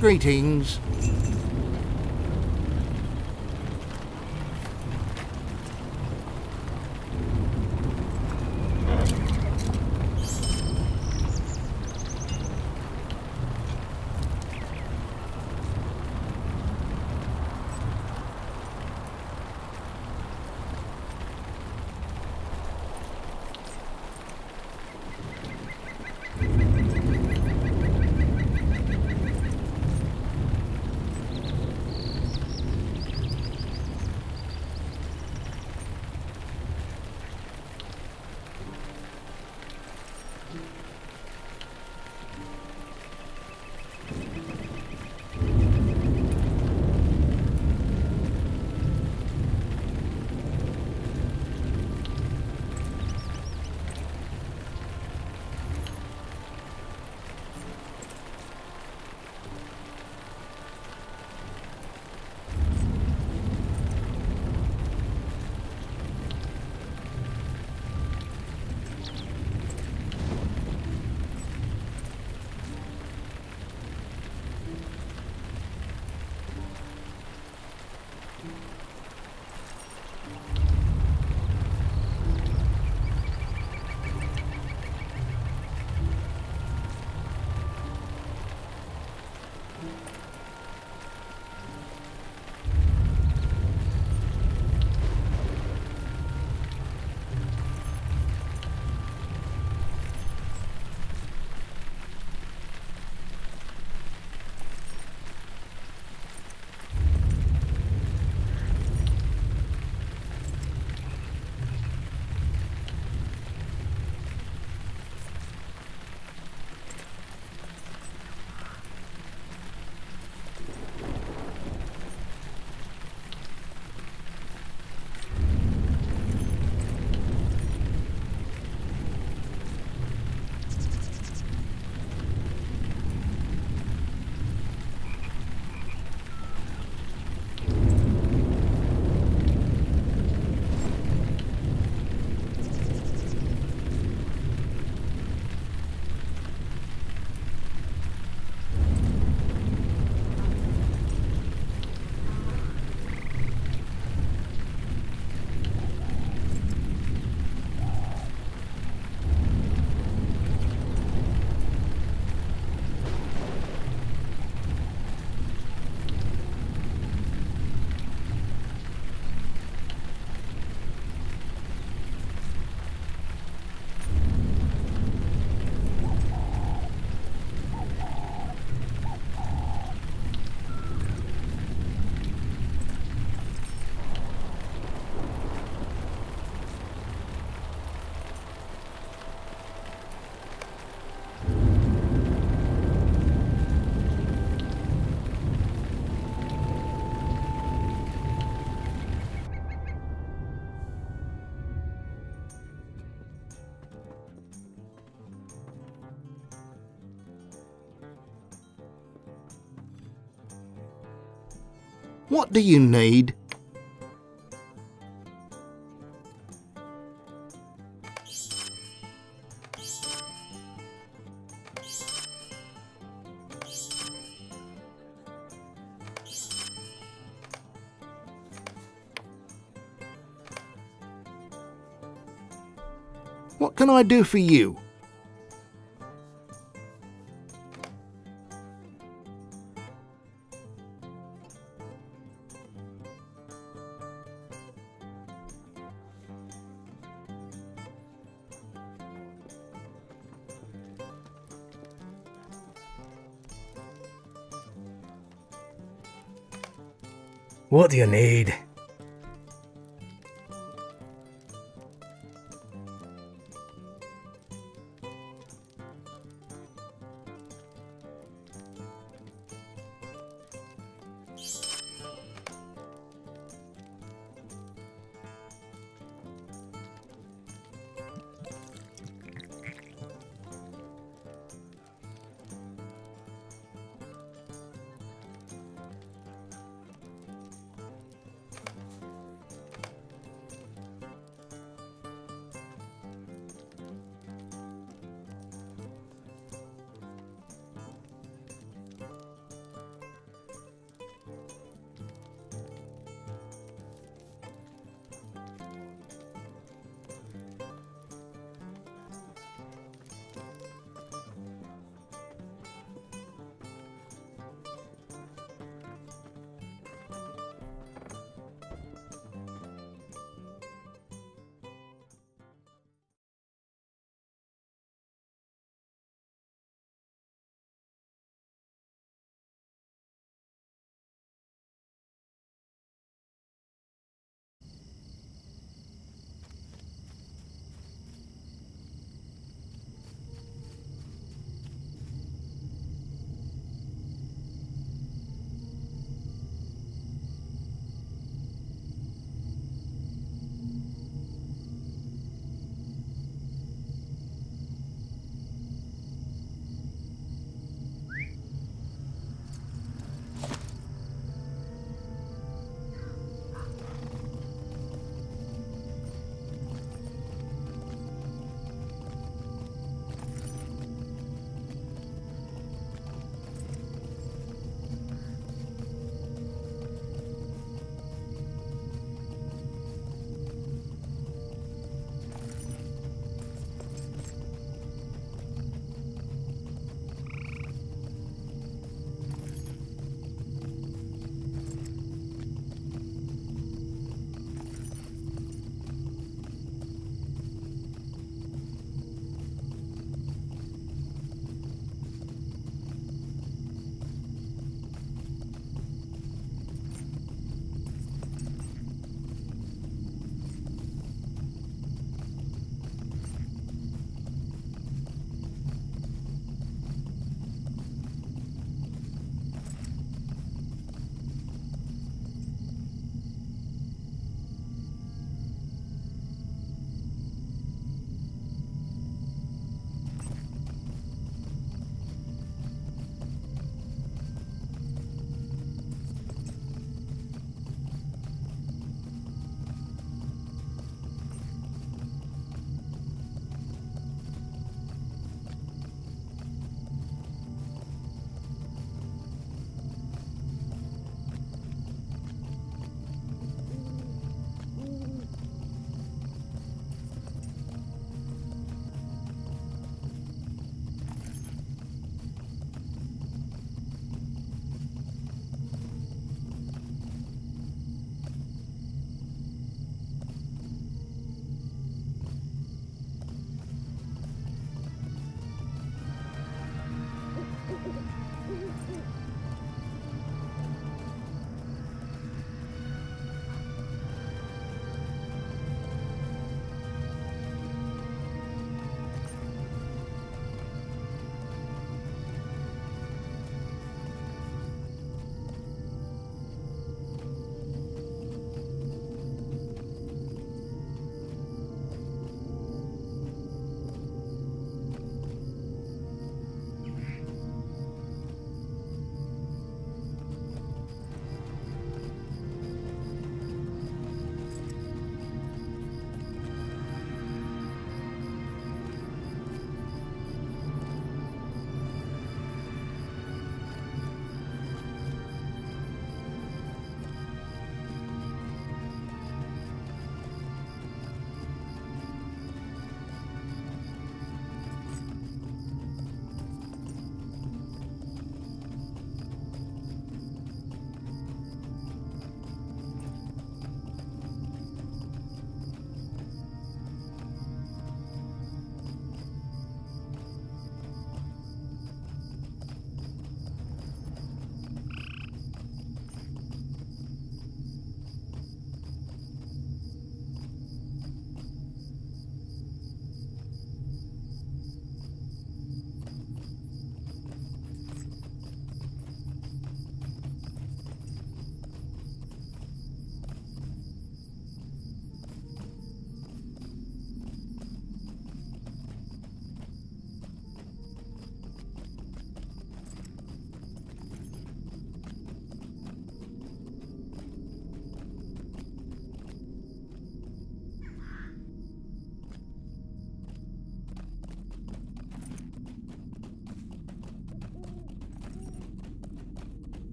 Greetings. What do you need? What can I do for you? What do you need?